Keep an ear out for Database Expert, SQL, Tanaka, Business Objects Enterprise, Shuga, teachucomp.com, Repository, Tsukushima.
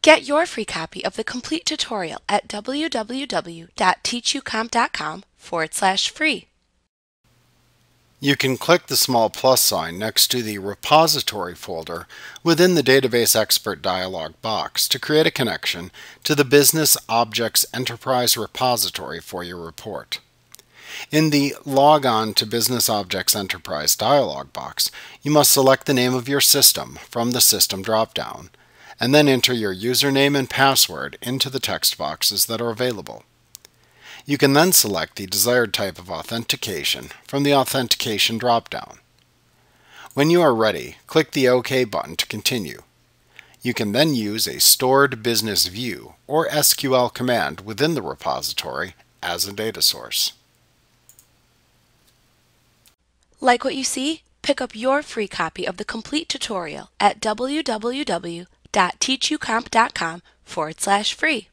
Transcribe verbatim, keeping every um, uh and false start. Get your free copy of the complete tutorial at www.teachucomp.com forward slash free. You can click the small plus sign next to the Repository folder within the Database Expert dialog box to create a connection to the Business Objects Enterprise repository for your report. In the Log on to Business Objects Enterprise dialog box, you must select the name of your system from the System dropdown, and then enter your username and password into the text boxes that are available. You can then select the desired type of authentication from the Authentication dropdown. When you are ready, click the OK button to continue. You can then use a stored business view or S Q L command within the repository as a data source. Like what you see? Pick up your free copy of the complete tutorial at www.teachucomp.com forward slash free.